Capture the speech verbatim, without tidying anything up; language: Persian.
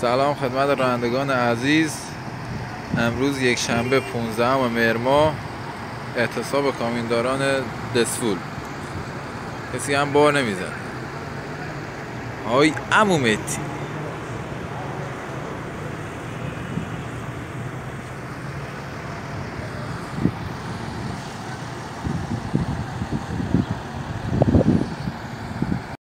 سلام خدمت رانندگان عزیز. امروز یک شنبه پانزدهم مهر ماه، اعتصاب کامیونداران دزفول. کسی هم بار نمیزن. های عمو متی.